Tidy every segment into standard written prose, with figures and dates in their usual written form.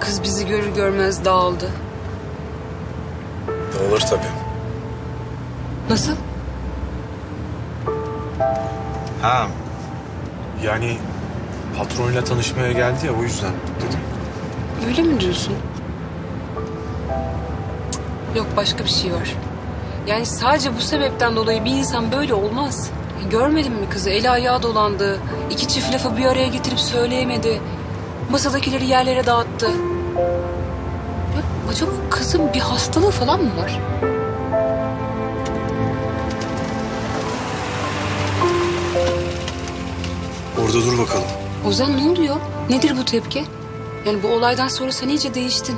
Kız bizi görür görmez dağıldı. Dağılır tabii. Nasıl? Ha. Yani patronuyla tanışmaya geldi ya, o yüzden dedim. Öyle mi diyorsun? Yok, başka bir şey var. Yani sadece bu sebepten dolayı bir insan böyle olmaz. Görmedin mi kızı? Eli ayağı dolandı. İki çift lafı bir araya getirip söyleyemedi. Masadakileri yerlere dağıttı. Ya, acaba kızın bir hastalığı falan mı var? Orada dur bakalım. Ozan, ne oluyor? Nedir bu tepki? Yani bu olaydan sonra sen iyice değiştin.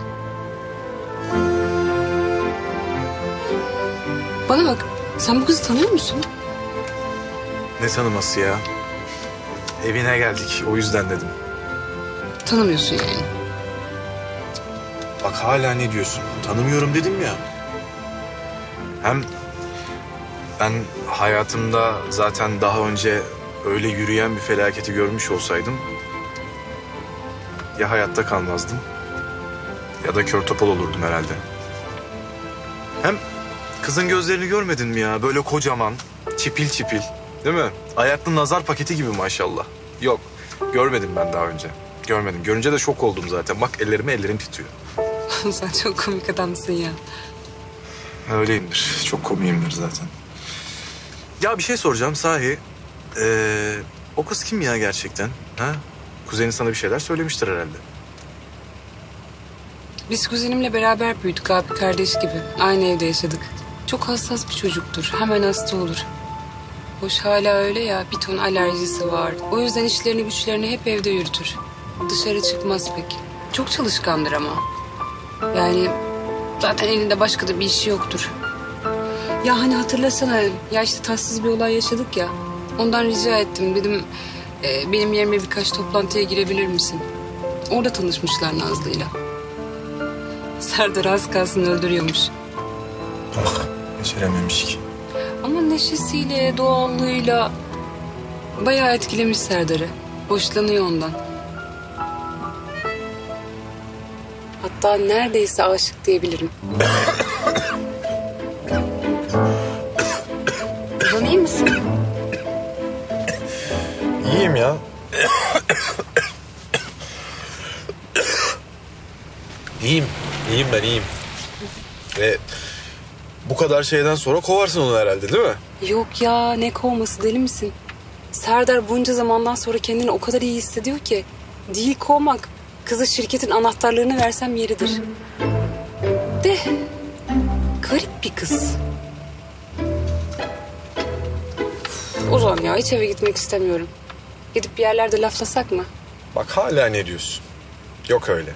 Bana bak, sen bu kızı tanıyor musun? Ne tanıması ya? Evine geldik, o yüzden dedim. Tanımıyorsun yani. Bak hala ne diyorsun? Tanımıyorum dedim ya. Hem ben hayatımda zaten daha önce öyle yürüyen bir felaketi görmüş olsaydım ya hayatta kalmazdım ya da kör topal olurdum herhalde. Hem kızın gözlerini görmedin mi ya? Böyle kocaman, çipil çipil, değil mi? Ayaklı nazar paketi gibi maşallah. Yok, görmedim ben daha önce. Görmedim. Görünce de şok oldum zaten. Bak ellerim titriyor. Sen çok komik adamsın ya. Öyleyimdir. Çok komiyimdir zaten. Ya bir şey soracağım sahi. O kız kim ya gerçekten? Ha? Kuzenin sana bir şeyler söylemiştir herhalde. Biz kuzenimle beraber büyüdük abi, kardeş gibi. Aynı evde yaşadık. Çok hassas bir çocuktur. Hemen hasta olur. Hoş hala öyle ya. Bir ton alerjisi var. O yüzden işlerini güçlerini hep evde yürütür. Dışarı çıkmaz pek. Çok çalışkandır ama. Yani zaten elinde başka da bir işi yoktur. Ya hani hatırlasana. Ya işte tatsız bir olay yaşadık ya. Ondan rica ettim. Dedim benim yerime birkaç toplantıya girebilir misin? Orada tanışmışlar Nazlı'yla. Serdar az kalsın öldürüyormuş. Ah, becerememiş ki. Ama neşesiyle, doğallığıyla bayağı etkilemiş Serdar'ı. Hoşlanıyor ondan. Hatta neredeyse aşık diyebilirim. Ozan, iyi misin? İyiyim ya. İyiyim ben, iyiyim. Bu kadar şeyden sonra kovarsın onu herhalde, değil mi? Yok ya, ne kovması, deli misin? Serdar bunca zamandan sonra kendini o kadar iyi hissediyor ki. Değil kovmak, kıza şirketin anahtarlarını versem yeridir. De, garip bir kız. Ozan ya, hiç eve gitmek istemiyorum. Gidip bir yerlerde laflasak mı? Bak hala ne diyorsun? Yok öyle.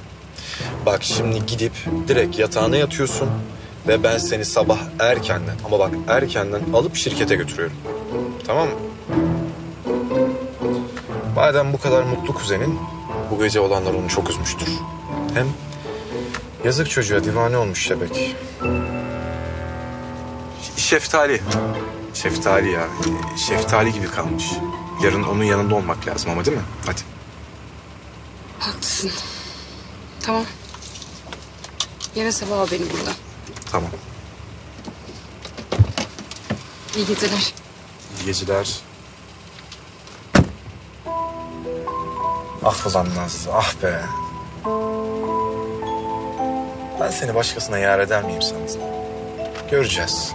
Bak şimdi gidip direkt yatağına yatıyorsun ve ben seni sabah erkenden, ama bak erkenden alıp şirkete götürüyorum. Tamam mı? Madem bu kadar mutlu kuzenin, bu gece olanlar onu çok üzmüştür. Hem yazık çocuğa, divane olmuş şebek. Şeftali. Şeftali ya. Şeftali gibi kalmış. Yarın onun yanında olmak lazım ama, değil mi? Hadi. Haklısın. Tamam. Yarın sabah beni burada. Tamam. İyi geceler. İyi geceler. Ah ulan Nazlı, ah be. Ben seni başkasına yar eder miyim sandın? Göreceğiz.